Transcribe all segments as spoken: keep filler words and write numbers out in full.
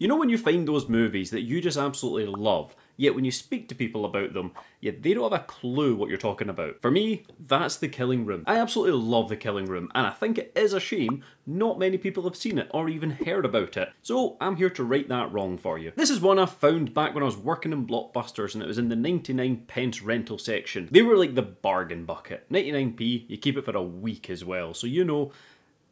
You know, when you find those movies that you just absolutely love, yet when you speak to people about them, yeah, they don't have a clue what you're talking about. For me, that's The Killing Room. I absolutely love The Killing Room, and I think it is a shame not many people have seen it or even heard about it. So I'm here to right that wrong for you. This is one I found back when I was working in Blockbusters, and it was in the ninety-nine pence rental section. They were like the bargain bucket. ninety-nine p, you keep it for a week as well, so you know,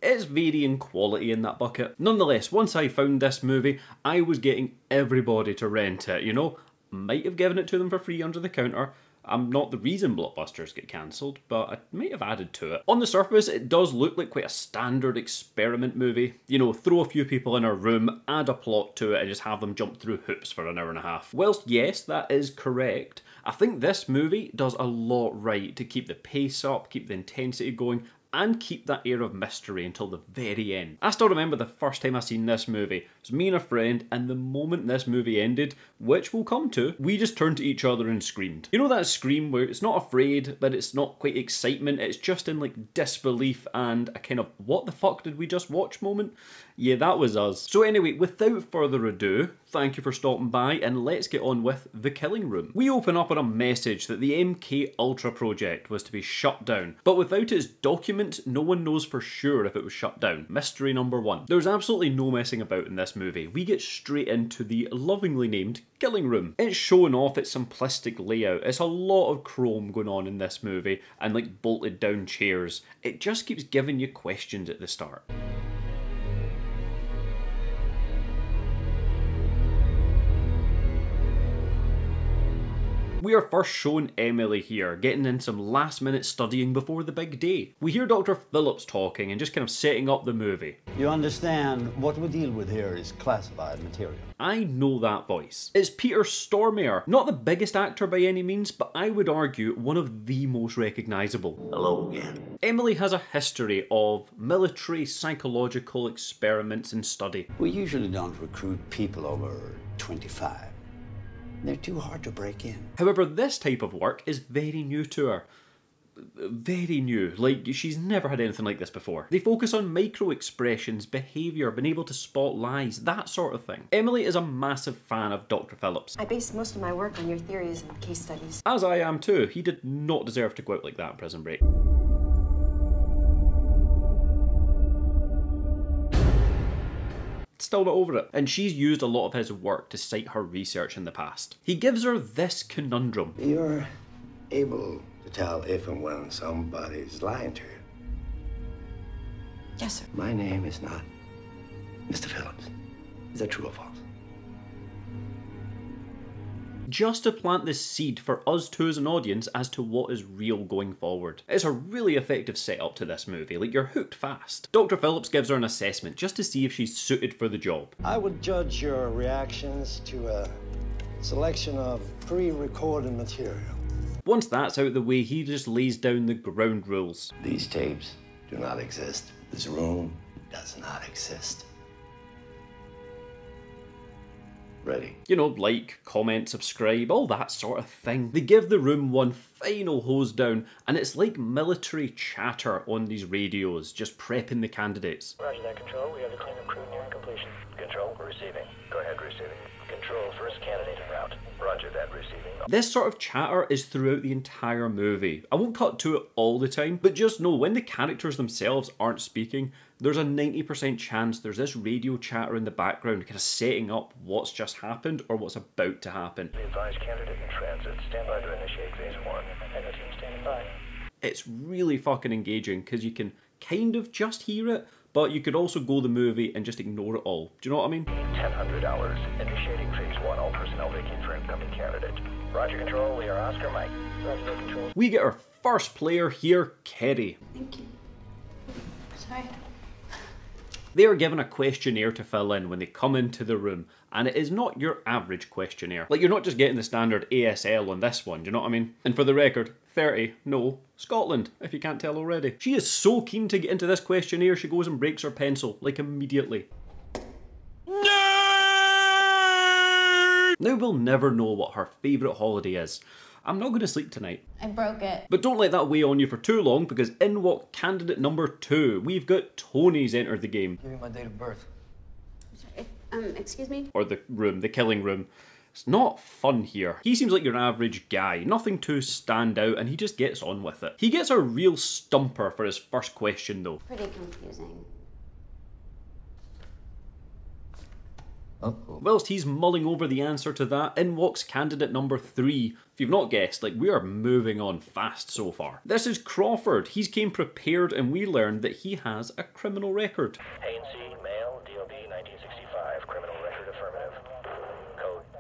it's varying quality in that bucket. Nonetheless, once I found this movie, I was getting everybody to rent it, you know? Might have given it to them for free under the counter. I'm not the reason Blockbusters get cancelled, but I might have added to it. On the surface, it does look like quite a standard experiment movie. You know, throw a few people in a room, add a plot to it, and just have them jump through hoops for an hour and a half. Whilst yes, that is correct, I think this movie does a lot right to keep the pace up, keep the intensity going, and keep that air of mystery until the very end. I still remember the first time I seen this movie. It was me and a friend, and the moment this movie ended, which we'll come to, we just turned to each other and screamed. You know that scream where it's not afraid, but it's not quite excitement, it's just in like disbelief and a kind of what the fuck did we just watch moment? Yeah, that was us. So anyway, without further ado, thank you for stopping by and let's get on with The Killing Room. We open up on a message that the M K Ultra project was to be shut down, but without its document no one knows for sure if it was shut down. Mystery number one. There's absolutely no messing about in this movie. We get straight into the lovingly named Killing Room. It's showing off its simplistic layout. It's a lot of chrome going on in this movie and like bolted down chairs. It just keeps giving you questions at the start. We are first shown Emily here, getting in some last minute studying before the big day. We hear Doctor Phillips talking and just kind of setting up the movie. You understand, what we deal with here is classified material. I know that voice. It's Peter Stormare. Not the biggest actor by any means, but I would argue one of the most recognisable. Hello again. Emily has a history of military psychological experiments and study. We usually don't recruit people over twenty-five. They're too hard to break in. However, this type of work is very new to her. Very new. Like, she's never had anything like this before. They focus on micro-expressions, behaviour, being able to spot lies, that sort of thing. Emily is a massive fan of Doctor Phillips. I base most of my work on your theories and case studies. As I am too. He did not deserve to go out like that in Prison Break. Still not over it. And she's used a lot of his work to cite her research in the past. He gives her this conundrum. You're able to tell if and when somebody's lying to you. Yes, sir. My name is not Mister Phillips. Is that true or false? Just to plant this seed for us too as an audience as to what is real going forward. It's a really effective setup to this movie, like you're hooked fast. Doctor Phillips gives her an assessment just to see if she's suited for the job. I would judge your reactions to a selection of pre-recorded material. Once that's out of the way, he just lays down the ground rules. These tapes do not exist. This room does not exist. Ready. You know, like, comment, subscribe, all that sort of thing. They give the room one final hose down, and it's like military chatter on these radios, just prepping the candidates. Roger that, Control. We have the cleanup crew nearing completion. Control, we're receiving. Go ahead, receiving. Control, first candidate en route. Roger that, receiving. This sort of chatter is throughout the entire movie. I won't cut to it all the time, but just know when the characters themselves aren't speaking, there's a ninety percent chance there's this radio chatter in the background kind of setting up what's just happened or what's about to happen. The advised candidate in transit. Stand by to initiate phase one. And the team standing by. It's really fucking engaging because you can kind of just hear it, but you could also go the movie and just ignore it all. Do you know what I mean? ten hundred hours. Initiating phase one. All personnel vacant for incoming candidate. Roger, Control. We are Oscar Mike. Roger, Control. We get our first player here, Kerry. Thank you. Sorry. They are given a questionnaire to fill in when they come into the room, and it is not your average questionnaire. Like, you're not just getting the standard A S L on this one, do you know what I mean? And for the record, thirty, no, Scotland, if you can't tell already. She is so keen to get into this questionnaire, she goes and breaks her pencil, like, immediately. No! Now we'll never know what her favourite holiday is. I'm not going to sleep tonight. I broke it. But don't let that weigh on you for too long, because in walked candidate number two. We've got Tony's entered the game. Give me my date of birth. I'm sorry, Um, excuse me? Or the room, the killing room. It's not fun here. He seems like your average guy, nothing to stand out, and he just gets on with it. He gets a real stumper for his first question though. Pretty confusing. Uh-oh. Whilst he's mulling over the answer to that, in walks candidate number three. If you've not guessed, like, we are moving on fast so far. This is Crawford. He's came prepared and we learned that he has a criminal record. Hainsey, male, D O B nineteen sixty-five, criminal record affirmative.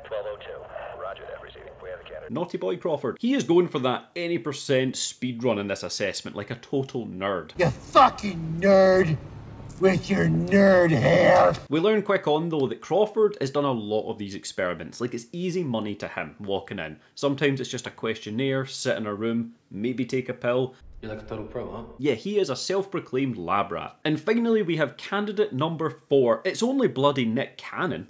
twelve oh two. Roger that, receiving. We have a candidate. Naughty boy Crawford. He is going for that any percent speedrun in this assessment, like a total nerd. You fucking nerd! With your nerd hair! We learn quick on though that Crawford has done a lot of these experiments, like it's easy money to him walking in. Sometimes it's just a questionnaire, sit in a room, maybe take a pill. You're like a total pro, huh? Yeah, he is a self-proclaimed lab rat. And finally we have candidate number four. It's only bloody Nick Cannon.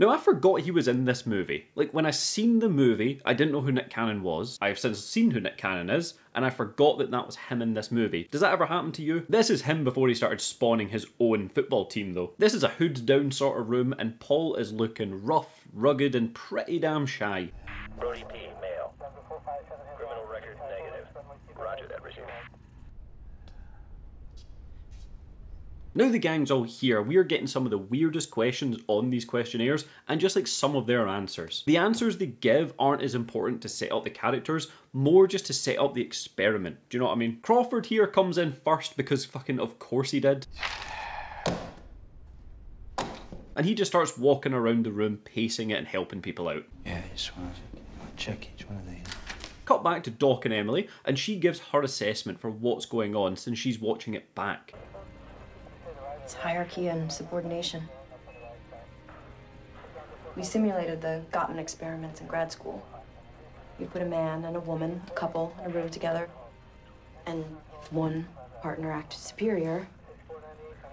Now, I forgot he was in this movie. Like, when I seen the movie, I didn't know who Nick Cannon was. I've since seen who Nick Cannon is, and I forgot that that was him in this movie. Does that ever happen to you? This is him before he started spawning his own football team, though. This is a hoods down sort of room, and Paul is looking rough, rugged, and pretty damn shy. Brody P, male. Criminal record negative. Roger that, regime. Now the gang's all here, we are getting some of the weirdest questions on these questionnaires and just like some of their answers. The answers they give aren't as important to set up the characters, more just to set up the experiment. Do you know what I mean? Crawford here comes in first because fucking of course he did. And he just starts walking around the room, pacing it and helping people out. Yeah, I just want to check each one of these. Cut back to Doc and Emily, and she gives her assessment for what's going on since she's watching it back. It's hierarchy and subordination. We simulated the Gottman experiments in grad school. You put a man and a woman, a couple, in a room together, and if one partner acted superior,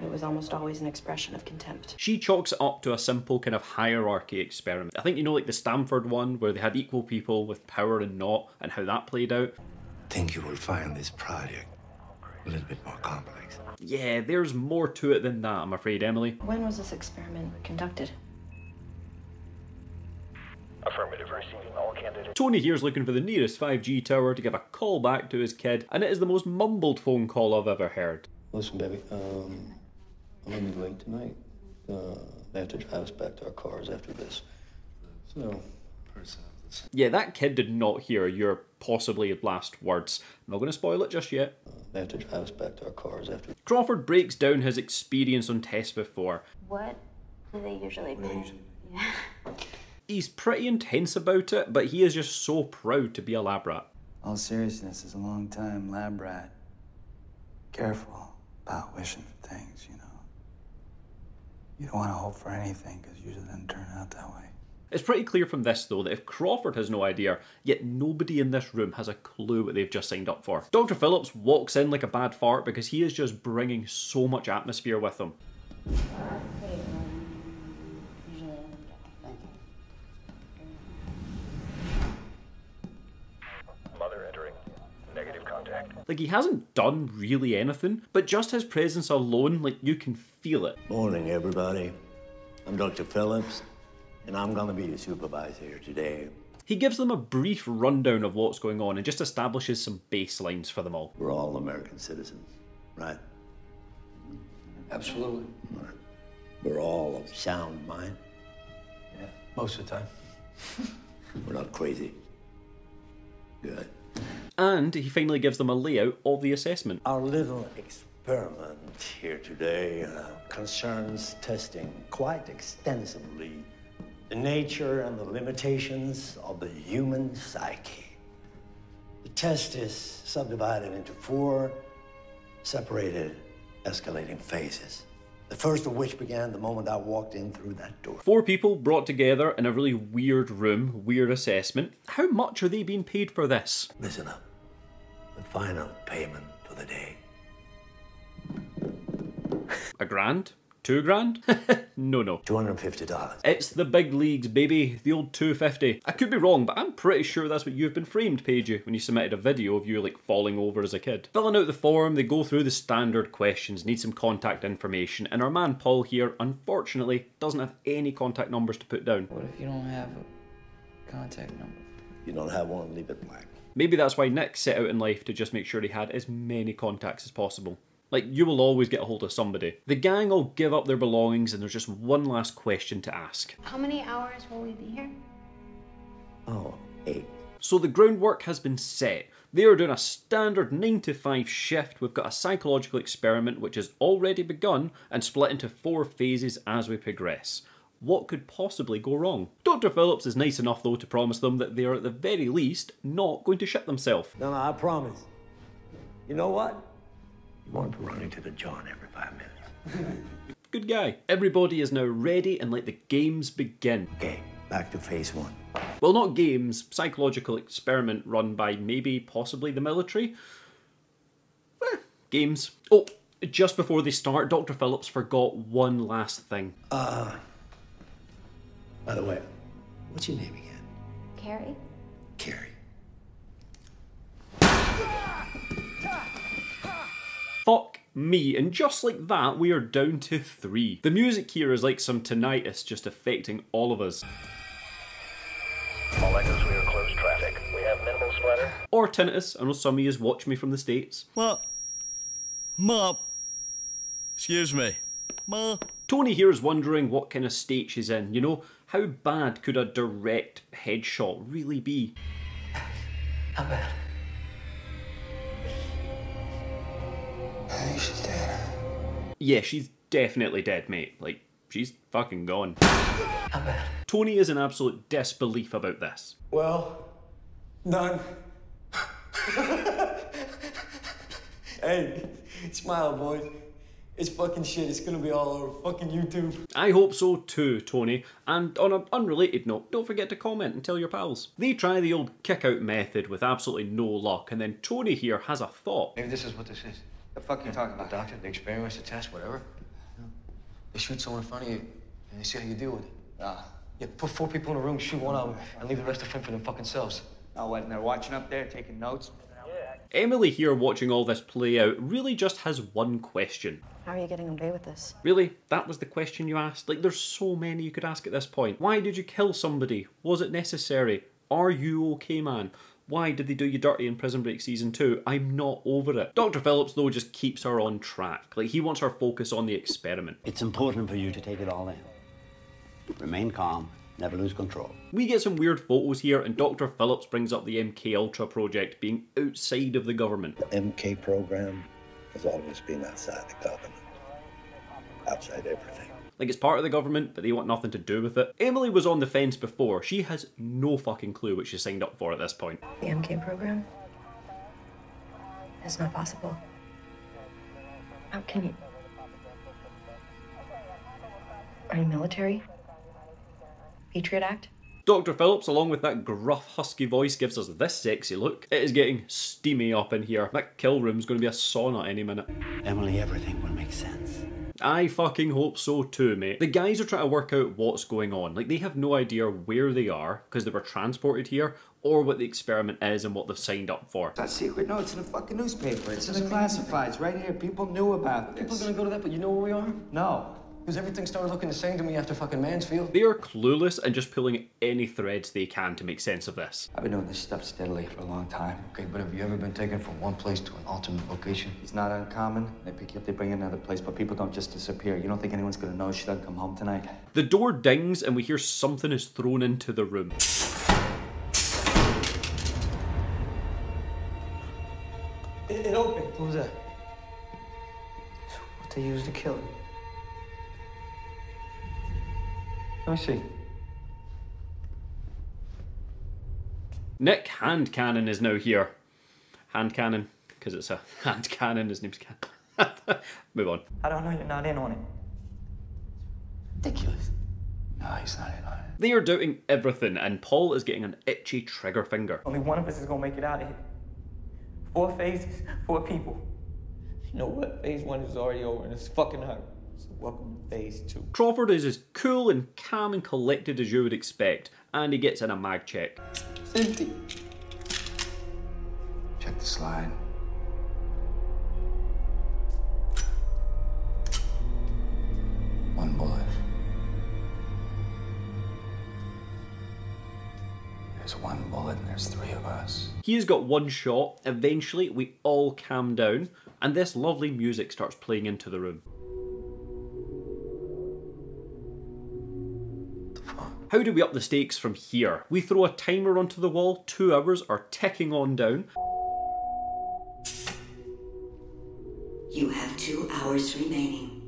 it was almost always an expression of contempt. She chalks it up to a simple kind of hierarchy experiment. I think, you know, like the Stanford one, where they had equal people with power and not, and how that played out. I think you will find this project a little bit more complex. Yeah, there's more to it than that, I'm afraid, Emily. When was this experiment conducted? Affirmative, receiving all candidates. Tony here's looking for the nearest five G tower to give a call back to his kid, and it is the most mumbled phone call I've ever heard. Listen, baby, um, I'm gonna be late tonight. Uh, they have to drive us back to our cars after this. So, person. Yeah, that kid did not hear your possibly last words. I'm not going to spoil it just yet. They have to drive us back to our cars after. Crawford breaks down his experience on tests before. What do they usually do? Yeah. He's pretty intense about it, but he is just so proud to be a lab rat. All seriousness, is a long time lab rat. Careful about wishing for things, you know. You don't want to hope for anything because usually it doesn't turn out that way. It's pretty clear from this though that if Crawford has no idea, yet nobody in this room has a clue what they've just signed up for. Doctor Phillips walks in like a bad fart because he is just bringing so much atmosphere with him. Mother entering. Negative contact. Like, he hasn't done really anything, but just his presence alone, like, you can feel it. Morning everybody, I'm Doctor Phillips. And I'm gonna be your supervisor here today. He gives them a brief rundown of what's going on and just establishes some baselines for them all. We're all American citizens, right? Absolutely. Right. We're all of sound mind. Yeah, most of the time. We're not crazy. Good. And he finally gives them a layout of the assessment. Our little experiment here today uh, concerns testing quite extensively the nature and the limitations of the human psyche. The test is subdivided into four separated escalating phases, the first of which began the moment I walked in through that door. Four people brought together in a really weird room, weird assessment. How much are they being paid for this? Listen up. The final payment for the day. A grand? Two grand? No, no. two hundred fifty dollars. It's the big leagues, baby. The old two fifty. I could be wrong, but I'm pretty sure that's what you've been framed, Pagey, when you submitted a video of you, like, falling over as a kid. Filling out the form, they go through the standard questions, need some contact information, and our man Paul here, unfortunately, doesn't have any contact numbers to put down. What if you don't have a contact number? If you don't have one, leave it blank. Maybe that's why Nick set out in life to just make sure he had as many contacts as possible. Like, you will always get a hold of somebody. The gang all give up their belongings and there's just one last question to ask. How many hours will we be here? Oh, eight. So the groundwork has been set. They are doing a standard nine to five shift. We've got a psychological experiment which has already begun and split into four phases as we progress. What could possibly go wrong? Doctor Phillips is nice enough though to promise them that they are at the very least not going to shit themselves. No, no, I promise. You know what? You want running to the John every five minutes. Good guy. Everybody is now ready and let the games begin. Okay, back to phase one. Well, not games, psychological experiment run by maybe, possibly the military. Eh, games. Oh, just before they start, Doctor Phillips forgot one last thing. Uh, by the way, what's your name again? Carrie. Carrie. Fuck me, and just like that, we are down to three. The music here is like some tinnitus just affecting all of us. All echoes, we are closed traffic. We have minimal splatter. Or tinnitus, I know some of you watch me from the States. Ma. Ma. Excuse me. Ma. Tony here is wondering what kind of state she's in, you know? How bad could a direct headshot really be? How bad? I think she's dead. Yeah, she's definitely dead, mate. Like, she's fucking gone. How bad? Tony is in absolute disbelief about this. Well, none. Hey, smile, boys. It's fucking shit. It's gonna be all over fucking YouTube. I hope so too, Tony. And on an unrelated note, don't forget to comment and tell your pals. They try the old kick-out method with absolutely no luck, and then Tony here has a thought. Maybe this is what this is. The fuck are you talking about? The doctor, the experiments, the test, whatever. Yeah. They shoot someone in front of you, and they see how you deal with it. Nah. Yeah, put four people in a room, shoot one of them, and leave the rest of them for them fucking selves. Oh, what, and they're watching up there, taking notes? Yeah. Emily here, watching all this play out, really just has one question. How are you getting away with this? Really? That was the question you asked? Like, there's so many you could ask at this point. Why did you kill somebody? Was it necessary? Are you okay, man? Why did they do you dirty in Prison Break Season two? I'm not over it. Doctor Phillips, though, just keeps her on track. Like, he wants her focus on the experiment. It's important for you to take it all in. Remain calm. Never lose control. We get some weird photos here, and Doctor Phillips brings up the M K Ultra project being outside of the government. The M K program has always been outside the government. Outside everything. Like, it's part of the government, but they want nothing to do with it. Emily was on the fence before. She has no fucking clue what she signed up for at this point. The M K program? That's not possible. How can you... Are you military? Patriot Act? Doctor Phillips, along with that gruff, husky voice, gives us this sexy look. It is getting steamy up in here. That kill room's gonna be a sauna any minute. Emily, everything will make sense. I fucking hope so too, mate. The guys are trying to work out what's going on. Like, they have no idea where they are, because they were transported here, or what the experiment is and what they've signed up for. That's secret. No, it's in the fucking newspaper. It's in the classifieds right here. People knew about this. People are gonna go to that, but you know where we are? No. Because everything started looking the same to me after fucking Mansfield. They are clueless and just pulling any threads they can to make sense of this. I've been doing this stuff steadily for a long time, okay? But have you ever been taken from one place to an alternate location? It's not uncommon. They pick you up, they bring you another place, but people don't just disappear. You don't think anyone's gonna know she doesn't come home tonight? The door dings and we hear something is thrown into the room. It, it opened. What was that? It's what they used to kill him. I see. Nick Hand Cannon is now here. Hand Cannon, because it's a hand cannon, his name's Cannon. Move on. I don't know, you're not in on it. Ridiculous. No, he's not in on it. They are doubting everything, and Paul is getting an itchy trigger finger. Only one of us is going to make it out of here. Four phases, four people. You know what? Phase one is already over, and it's fucking hurt. So welcome to phase two. Crawford is as cool and calm and collected as you would expect, and he gets in a mag check. Empty. Check the slide. One bullet. There's one bullet and there's three of us. He has got one shot. Eventually, we all calm down, and this lovely music starts playing into the room. How do we up the stakes from here? We throw a timer onto the wall, two hours are ticking on down. You have two hours remaining.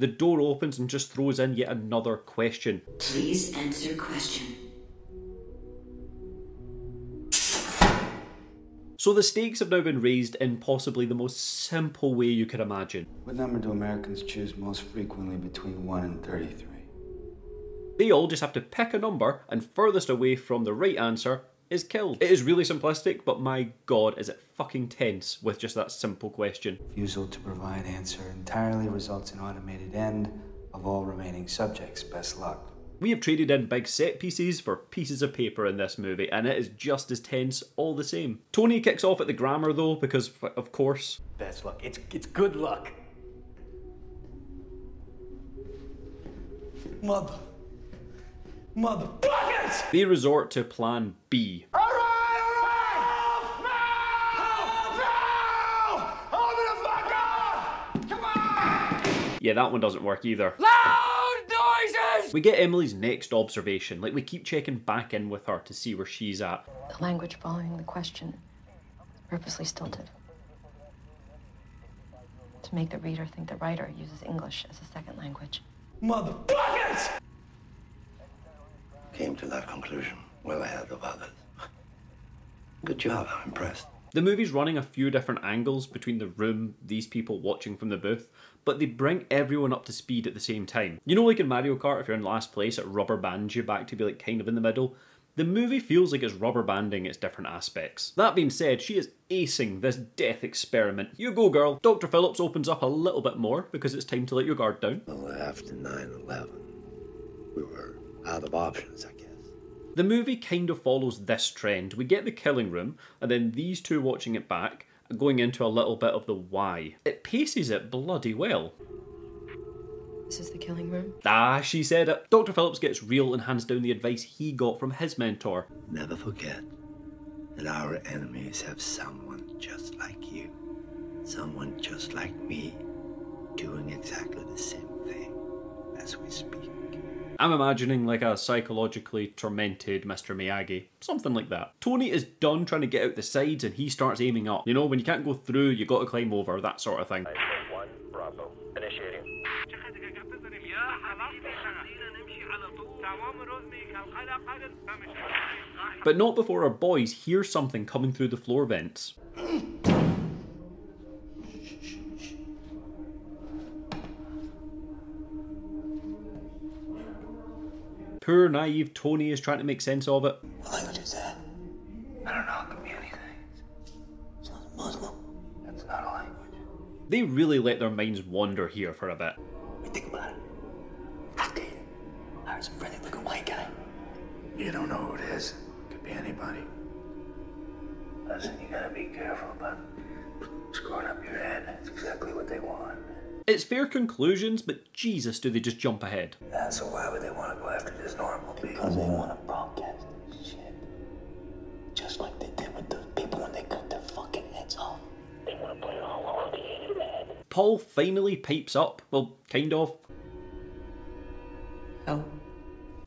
The door opens and just throws in yet another question. Please answer question. So the stakes have now been raised in possibly the most simple way you could imagine. What number do Americans choose most frequently between one and thirty-three? They all just have to pick a number, and furthest away from the right answer is killed. It is really simplistic, but my god is it fucking tense with just that simple question. Refusal to provide answer entirely results in automated end of all remaining subjects. Best luck. We have traded in big set pieces for pieces of paper in this movie, and it is just as tense all the same. Tony kicks off at the grammar though, because of course. Best luck. It's, it's good luck. Mother. Motherfuckers! They resort to plan B. All right, all right! Help! Help! Help! Open the fuck up! Come on! Yeah, that one doesn't work either. Loud noises! We get Emily's next observation. Like, we keep checking back in with her to see where she's at. The language following the question, purposely stilted. To make the reader think the writer uses English as a second language. Motherfuckers! Came to that conclusion, well ahead of others. Good job, I'm impressed. The movie's running a few different angles between the room, these people watching from the booth, but they bring everyone up to speed at the same time. You know, like in Mario Kart, if you're in last place, it rubber bands you back to be like kind of in the middle. The movie feels like it's rubber banding its different aspects. That being said, she is acing this death experiment. You go, girl. Doctor Phillips opens up a little bit more because it's time to let your guard down. Well, after nine eleven, we were out of options, I guess. The movie kind of follows this trend. We get The Killing Room, and then these two watching it back, going into a little bit of the why. It paces it bloody well. This is The Killing Room? Ah, she said it. Doctor Phillips gets real and hands down the advice he got from his mentor. Never forget that our enemies have someone just like you, someone just like me, doing exactly the same thing as we speak. I'm imagining like a psychologically tormented Mister Miyagi, something like that. Tony is done trying to get out the sides and he starts aiming up. You know, when you can't go through, you got to climb over, that sort of thing. one, Bravo. Initiating. But not before our boys hear something coming through the floor vents. Poor naive Tony is trying to make sense of it. What language is that? I don't know, it could be anything. It's not Muslim. That's not a language. They really let their minds wander here for a bit. I mean, think about it. I did. I was a friendly looking white guy. You don't know who it is. Could be anybody. Listen, you gotta be careful about screwing up your head. That's exactly what they want. It's fair conclusions, but Jesus, do they just jump ahead. Yeah, so why would they want to go after this normal people? Because they want to broadcast this shit. Just like they did with those people when they cut their fucking heads off. They want to put it all over the internet. Paul finally pipes up. Well, kind of. Oh.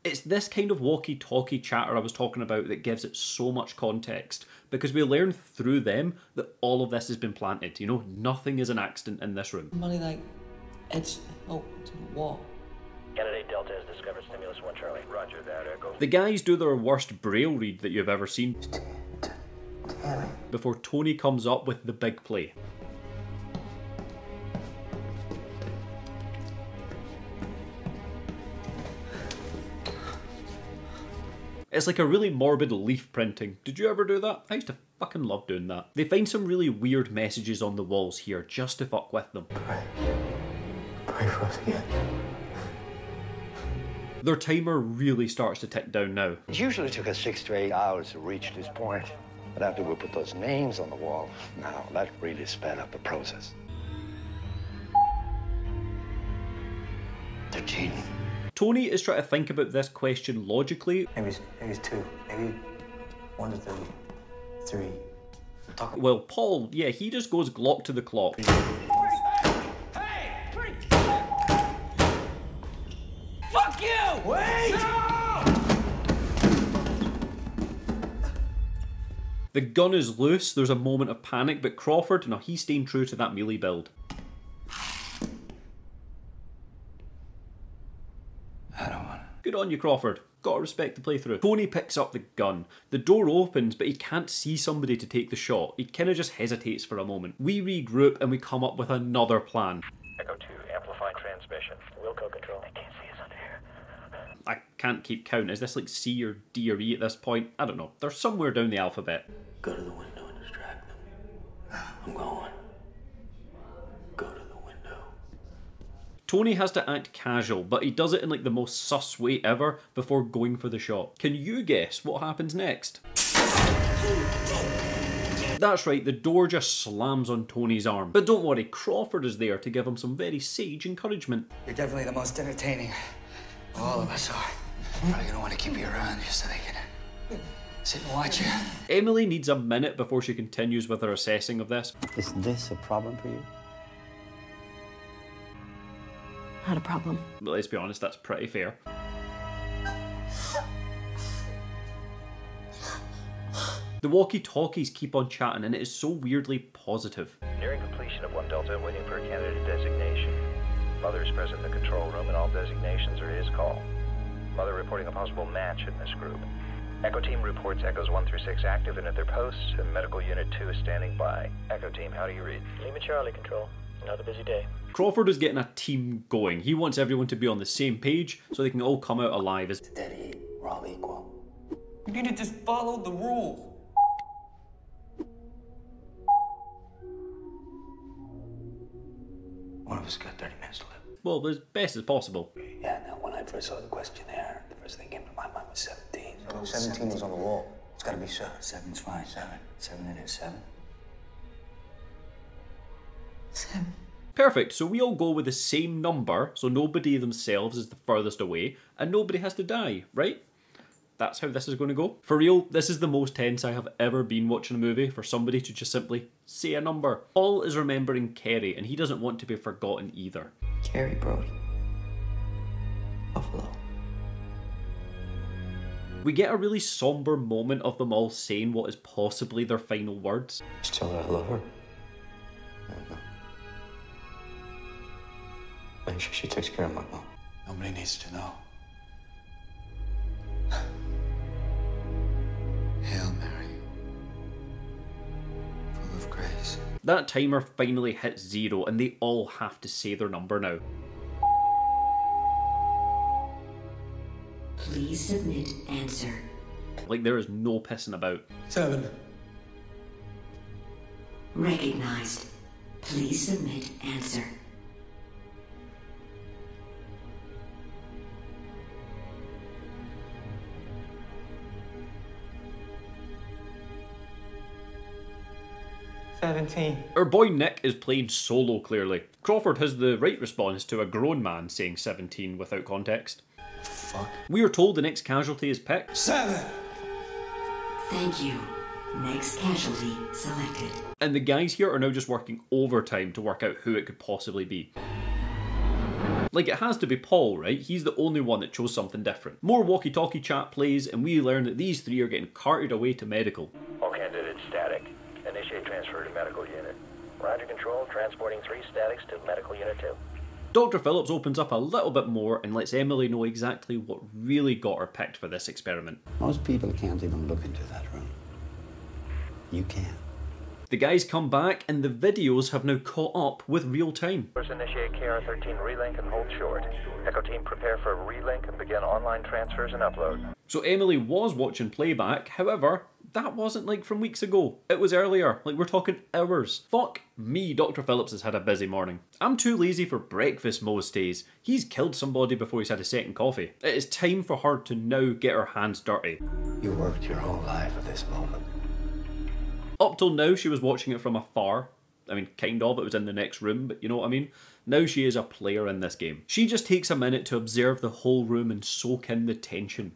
It's this kind of walkie-talkie chatter I was talking about that gives it so much context, because we learn through them that all of this has been planted. You know, nothing is an accident in this room. Money like edged oh, to the wall. Candidate Delta has discovered stimulus one Charlie. Roger that, Echo. The guys do their worst braille read that you've ever seen before Tony comes up with the big play. It's like a really morbid leaf printing. Did you ever do that? I used to fucking love doing that. They find some really weird messages on the walls here just to fuck with them. Right. away from us again. Their timer really starts to tick down now. It usually took us six to eight hours to reach this point. But after we put those names on the wall, now that really sped up the process. thirteen. Tony is trying to think about this question logically. Maybe it's, maybe it's two, maybe one to three, three. Talk. Well, Paul, yeah, he just goes Glock to the clock. Three, four, hey, three, fuck you! Wait! No! The gun is loose, there's a moment of panic, but Crawford, no, he's staying true to that melee build. Good on you, Crawford. Gotta respect the playthrough. Tony picks up the gun. The door opens, but he can't see somebody to take the shot. He kinda just hesitates for a moment. We regroup and we come up with another plan. Echo two, amplify transmission. Wilco control. I can't see us under here. I can't keep count. Is this like C or D or E at this point? I don't know. They're somewhere down the alphabet. Go to the window and distract them. I'm going. Tony has to act casual, but he does it in like the most sus way ever before going for the shot. Can you guess what happens next? That's right, the door just slams on Tony's arm. But don't worry, Crawford is there to give him some very sage encouragement. You're definitely the most entertaining. All of us are. I'm probably gonna want to keep you around just so they can sit and watch you. Emily needs a minute before she continues with her assessing of this. Is this a problem for you? Not a problem. But let's be honest, that's pretty fair. The walkie-talkies keep on chatting and it is so weirdly positive. Nearing completion of one Delta, waiting for a candidate designation. Mother is present in the control room and all designations are his call. Mother reporting a possible match in this group. Echo Team reports Echoes one through six active and at their posts, and Medical Unit two is standing by. Echo Team, how do you read? Lima Charlie Control. Another busy day. Crawford is getting a team going. He wants everyone to be on the same page so they can all come out alive as dead. We're all equal. You need to just follow the rules. One of us got thirty minutes to live. Well, as best as possible. Yeah, now when I first saw the questionnaire, the first thing that came to my mind was seventeen. So seventeen was on the wall. It's gotta be seven. Seven's fine. Seven. Seven and it is seven. Seven. Perfect, so we all go with the same number, so nobody themselves is the furthest away, and nobody has to die, right? That's how this is going to go. For real, this is the most tense I have ever been watching a movie for somebody to just simply say a number. Paul is remembering Kerry, and he doesn't want to be forgotten either. Kerry Brody. Buffalo. We get a really somber moment of them all saying what is possibly their final words. Just tell her I love her. Make sure she takes care of my mom. Nobody needs to know. Hail Mary, full of grace. That timer finally hits zero and they all have to say their number now. Please submit answer. Like there is no pissing about. Seven. Recognized. Please submit answer. seventeen. Our boy Nick is playing solo, clearly. Crawford has the right response to a grown man saying seventeen without context. Fuck. We are told the next casualty is picked. seven! Thank you. Next casualty selected. And the guys here are now just working overtime to work out who it could possibly be. Like, it has to be Paul, right? He's the only one that chose something different. More walkie-talkie chat plays, and we learn that these three are getting carted away to medical. All candidates static. Initiate transfer to medical unit. Roger control, transporting three statics to medical unit two. Doctor Phillips opens up a little bit more and lets Emily know exactly what really got her picked for this experiment. Most people can't even look into that room. You can. The guys come back and the videos have now caught up with real time. First initiate K R thirteen relink and hold short. Echo team prepare for a relink and begin online transfers and upload. So Emily was watching playback, however, that wasn't like from weeks ago. It was earlier. Like, we're talking hours. Fuck me, Doctor Phillips has had a busy morning. I'm too lazy for breakfast most days. He's killed somebody before he's had a second coffee. It is time for her to now get her hands dirty. You worked your whole life for this moment. Up till now, she was watching it from afar. I mean, kind of, it was in the next room, but you know what I mean? Now she is a player in this game. She just takes a minute to observe the whole room and soak in the tension.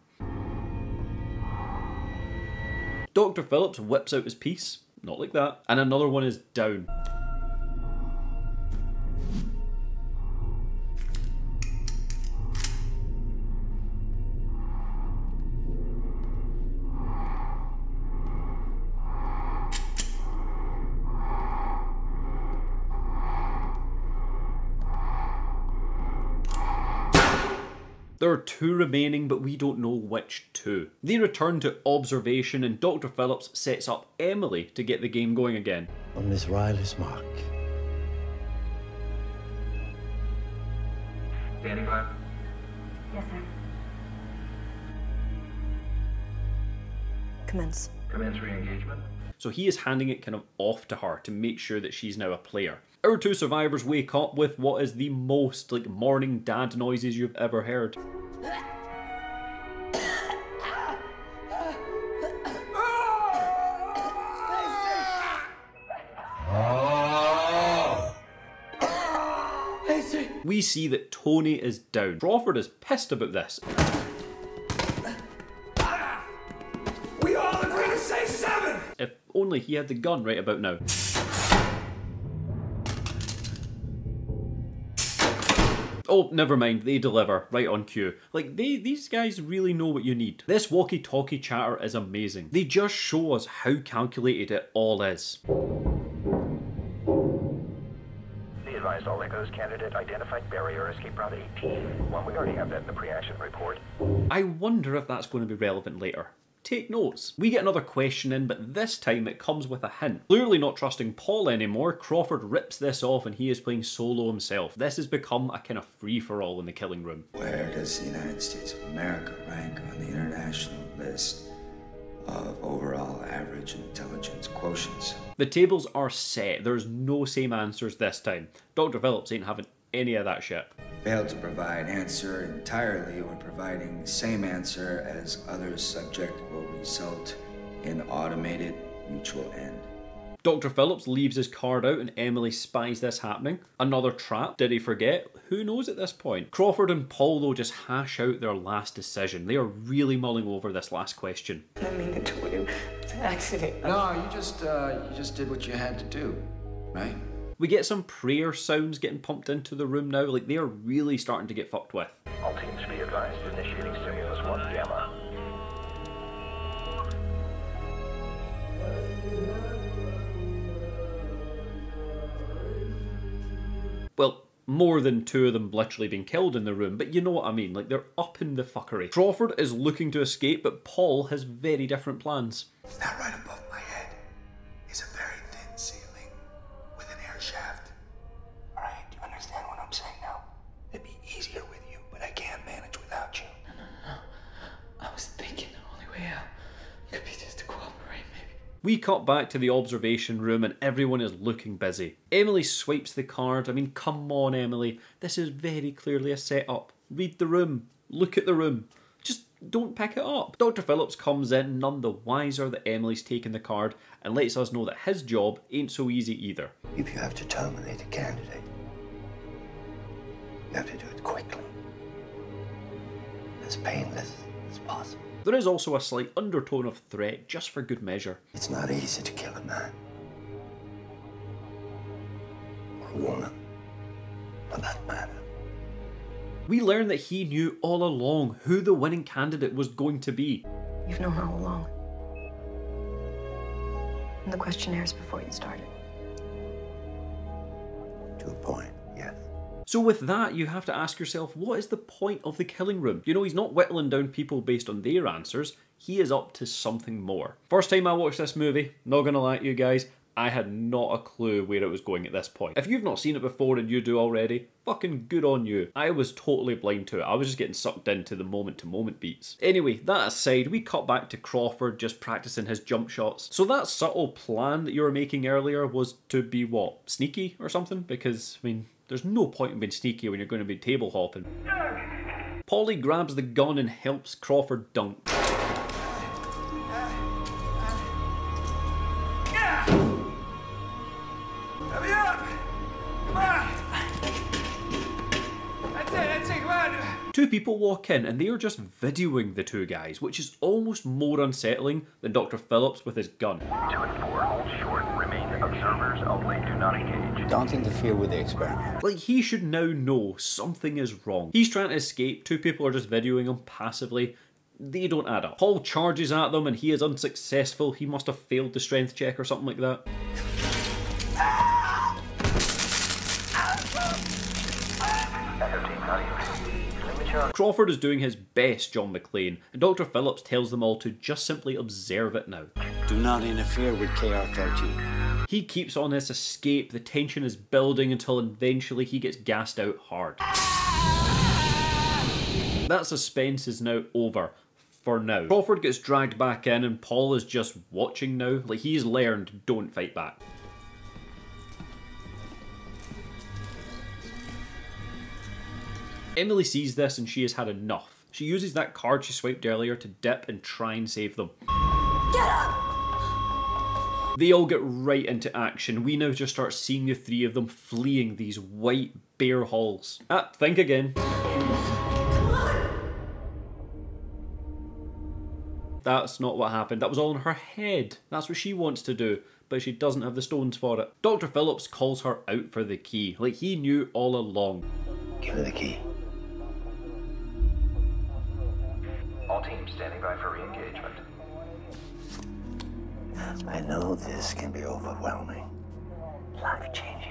Doctor Phillips whips out his piece, not like that, and another one is down. There are two remaining, but we don't know which two. They return to observation and Doctor Phillips sets up Emily to get the game going again. On Miss Riley's mark. Standing by. Yes, sir. Commence. Commence re-engagement. So he is handing it kind of off to her to make sure that she's now a player. Our two survivors wake up with what is the most like morning dad noises you've ever heard. We see that Tony is down. Crawford is pissed about this. We all agree to say seven! If only he had the gun right about now. Oh, never mind, they deliver, right on cue. Like, they, these guys really know what you need. This walkie-talkie chatter is amazing. They just show us how calculated it all is. Be advised, all echoes, candidate identified barrier, escape route eighteen. Well, we already have that in the pre-action report. I wonder if that's going to be relevant later. Take notes. We get another question in, but this time it comes with a hint. Clearly not trusting Paul anymore, Crawford rips this off and he is playing solo himself. This has become a kind of free-for-all in the Killing Room. Where does the United States of America rank on the international list of overall average intelligence quotients? The tables are set. There's no same answers this time. Doctor Phillips ain't having any of that shit. Failed to provide answer entirely when providing the same answer as other subject will result in automated mutual end. Doctor Phillips leaves his card out and Emily spies this happening. Another trap. Did he forget? Who knows at this point? Crawford and Paul though just hash out their last decision. They are really mulling over this last question. I didn't mean it to you. It's an accident. No, you just uh, you just did what you had to do, right? We get some prayer sounds getting pumped into the room now, like they are really starting to get fucked with. All teams be advised, initiating stimulus one gamma. Well, more than two of them literally being killed in the room, but you know what I mean, like they're up in the fuckery. Crawford is looking to escape, but Paul has very different plans. It's not right above my head. It's a very thin ceiling. Shaft. All right, do you understand what I'm saying now? It'd be easier with you, but I can't manage without you. No, no, no, I was thinking the only way out could be just to cooperate, maybe. We cut back to the observation room and everyone is looking busy. Emily swipes the card. I mean, come on, Emily. This is very clearly a setup. Read the room. Look at the room. Just don't pick it up. Doctor Phillips comes in, none the wiser that Emily's taken the card, and lets us know that his job ain't so easy either. If you have to terminate a candidate, you have to do it quickly, as painless as possible. There is also a slight undertone of threat, just for good measure. It's not easy to kill a man or a woman, for that matter. We learn that he knew all along who the winning candidate was going to be. You've known all along. And the questionnaires before you started. To a point, yes. So with that, you have to ask yourself, what is the point of the Killing Room? You know, he's not whittling down people based on their answers. He is up to something more. First time I watched this movie, not gonna lie to you guys, I had not a clue where it was going at this point. If you've not seen it before and you do already, fucking good on you. I was totally blind to it. I was just getting sucked into the moment-to-moment beats. Anyway, that aside, we cut back to Crawford just practicing his jump shots. So that subtle plan that you were making earlier was to be what? Sneaky or something? Because, I mean, there's no point in being sneaky when you're going to be table hopping. Polly grabs the gun and helps Crawford dunk. Two people walk in and they are just videoing the two guys, which is almost more unsettling than Doctor Phillips with his gun. Two and four, hold short, remain observers only, do not engage. Don't interfere with the experiment. Like, he should now know something is wrong. He's trying to escape, two people are just videoing him passively. They don't add up. Paul charges at them and he is unsuccessful. He must have failed the strength check or something like that. Crawford is doing his best John McClane, and Doctor Phillips tells them all to just simply observe it now. Do not interfere with K R thirteen. He keeps on this escape, the tension is building until eventually he gets gassed out hard. That suspense is now over. For now. Crawford gets dragged back in and Paul is just watching now, like he's learned don't fight back. Emily sees this and she has had enough. She uses that card she swiped earlier to dip and try and save them. Get up! They all get right into action. We now just start seeing the three of them fleeing these white bare halls. Ah, think again. Come on. That's not what happened. That was all in her head. That's what she wants to do, but she doesn't have the stones for it. Doctor Phillips calls her out for the key, like he knew all along. Give me the key. All teams standing by for re-engagement. I know this can be overwhelming, life-changing.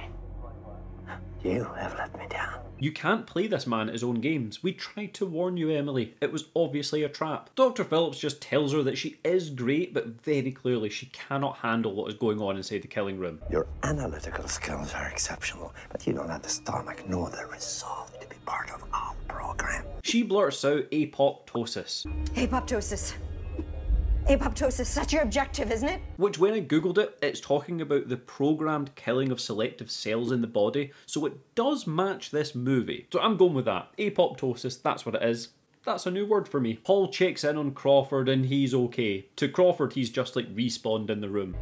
You have let me down. You can't play this man at his own games. We tried to warn you, Emily. It was obviously a trap. Doctor Phillips just tells her that she is great, but very clearly she cannot handle what is going on inside the killing room. Your analytical skills are exceptional, but you don't have the stomach nor the resolve to be part of our program. She blurts out apoptosis. Apoptosis. Apoptosis, that's your objective, isn't it? Which, when I googled it, it's talking about the programmed killing of selective cells in the body, so it does match this movie. So I'm going with that. Apoptosis, that's what it is. That's a new word for me. Paul checks in on Crawford and he's okay. To Crawford, he's just like respawned in the room.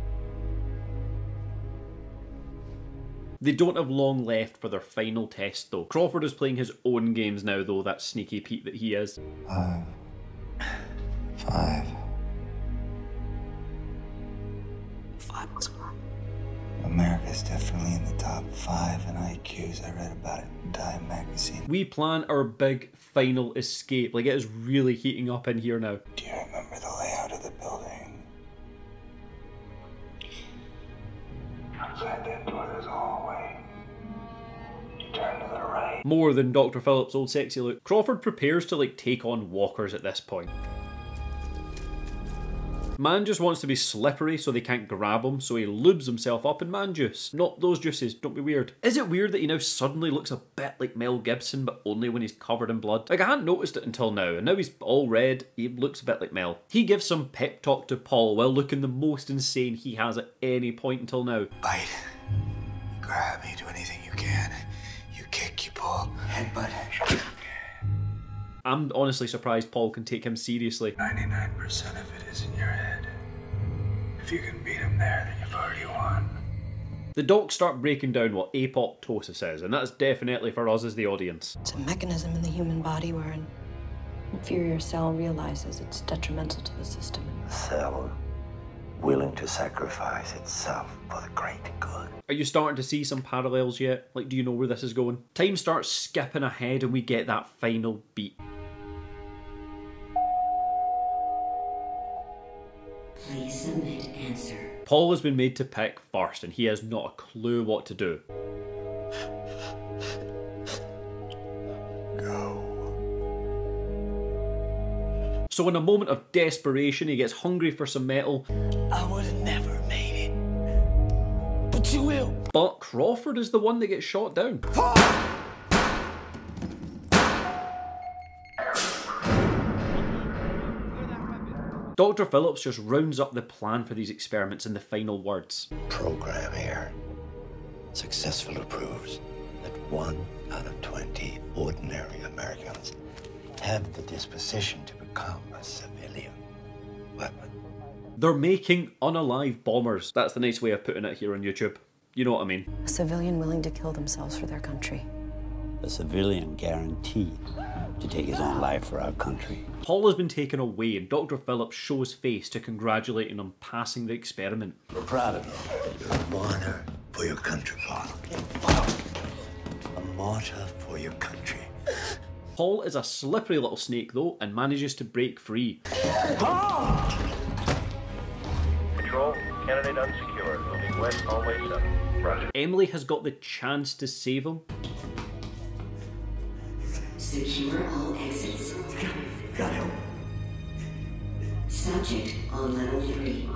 They don't have long left for their final test though. Crawford is playing his own games now though, that sneaky Pete that he is. Five. Five. America's definitely in the top five in I Qs. I read about it in Time magazine. We plan our big final escape. Like, it is really heating up in here now. Do you remember the layout of the building? Outside that door, there's a hallway. You turn to the right. More than Doctor Phillips' old sexy look. Crawford prepares to like take on walkers at this point. Man just wants to be slippery so they can't grab him, so he lubes himself up in man juice. Not those juices, don't be weird. Is it weird that he now suddenly looks a bit like Mel Gibson, but only when he's covered in blood? Like, I hadn't noticed it until now, and now he's all red, he looks a bit like Mel. He gives some pep talk to Paul while looking the most insane he has at any point until now. Bite. Grab me, do anything you can. You kick, you pull. Headbutt. I'm honestly surprised Paul can take him seriously. ninety-nine percent of it is in your head. If you can beat him there, then you've already won. The docs start breaking down what apoptosis is, and that's definitely for us as the audience. It's a mechanism in the human body where an inferior cell realizes it's detrimental to the system. A cell willing to sacrifice itself for the great good. Are you starting to see some parallels yet? Like, do you know where this is going? Time starts skipping ahead and we get that final beat. Please submit answer. Paul has been made to pick first and he has not a clue what to do. Go. So in a moment of desperation he gets hungry for some metal. I would have never made it. but Crawford is the one that gets shot down. Doctor Phillips just rounds up the plan for these experiments in the final words. Program here successfully proves that one out of twenty ordinary Americans have the disposition to become a civilian weapon. They're making unalive bombers. That's the nice way of putting it here on YouTube. You know what I mean. A civilian willing to kill themselves for their country. A civilian guaranteed to take his own life for our country. Paul has been taken away and Doctor Phillips shows face to congratulate him on passing the experiment. We're proud of you. You're a martyr for your country, Paul. A martyr for your country. Paul is a slippery little snake though and manages to break free. Paul! Control, candidate unsecured, moving west hallway seven. Roger. Emily has got the chance to save him. Secure all exits. Got him. Subject on level three.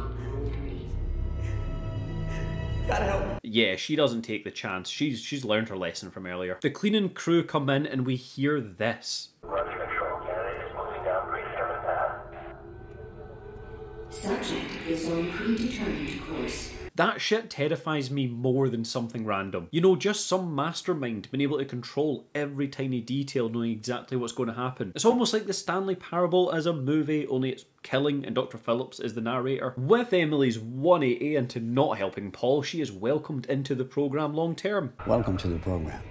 Got him. Yeah, she doesn't take the chance. She's she's learned her lesson from earlier. The cleaning crew come in and we hear this. Roger, control, candidate is moving down pre-determined path. Subject is on predetermined course. That shit terrifies me more than something random. You know, just some mastermind being able to control every tiny detail, knowing exactly what's going to happen. It's almost like the Stanley Parable as a movie, only it's killing and Doctor Phillips is the narrator. With Emily's one eighty into not helping Paul, she is welcomed into the program long term. Welcome to the program.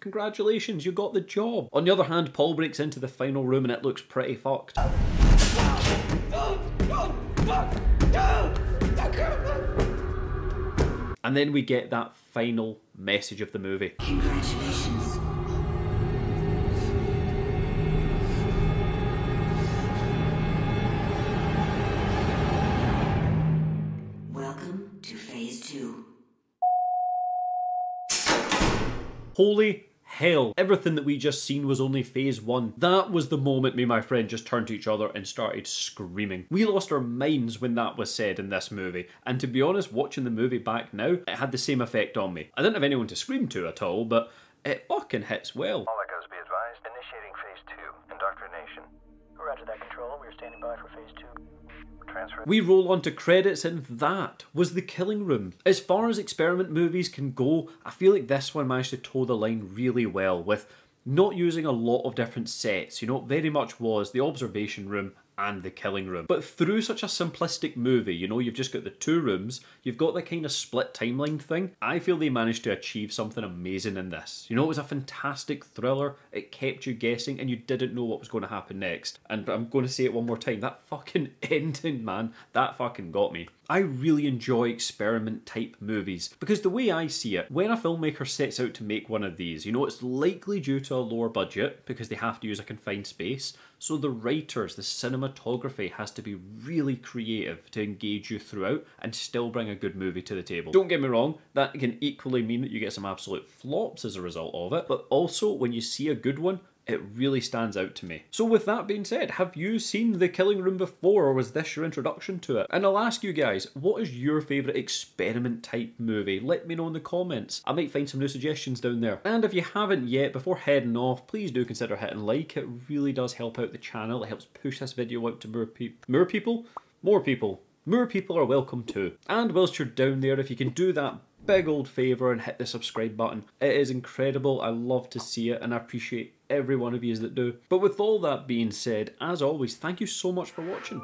Congratulations, you got the job. On the other hand, Paul breaks into the final room and it looks pretty fucked. And then we get that final message of the movie. Congratulations. Welcome to phase two. Holy hell, everything that we just seen was only phase one. That was the moment me and my friend just turned to each other and started screaming. We lost our minds when that was said in this movie. And to be honest, watching the movie back now, it had the same effect on me. I didn't have anyone to scream to at all, but it fucking hits well. All echoes be advised, initiating phase two, indoctrination. Roger that, control, we're standing by for phase two. We roll on to credits and that was The Killing Room. As far as experiment movies can go, I feel like this one managed to toe the line really well with not using a lot of different sets, you know, very much was the observation room and the killing room. But through such a simplistic movie, you know, you've just got the two rooms, you've got the kind of split timeline thing. I feel they managed to achieve something amazing in this. You know, it was a fantastic thriller, it kept you guessing and you didn't know what was going to happen next. And I'm going to say it one more time, that fucking ending, man, that fucking got me. I really enjoy experiment type movies because the way I see it, when a filmmaker sets out to make one of these, you know, it's likely due to a lower budget because they have to use a confined space. So the writers, the cinematography has to be really creative to engage you throughout and still bring a good movie to the table. Don't get me wrong, that can equally mean that you get some absolute flops as a result of it, but also when you see a good one, it really stands out to me. So with that being said, have you seen The Killing Room before or was this your introduction to it? And I'll ask you guys, what is your favourite experiment type movie? Let me know in the comments. I might find some new suggestions down there. And if you haven't yet, before heading off, please do consider hitting like. It really does help out the channel. It helps push this video out to more, pe more people? More people. More people are welcome too. And whilst you're down there, if you can do that big old favour and hit the subscribe button. It is incredible. I love to see it and I appreciate every one of you that do. But with all that being said, as always, thank you so much for watching.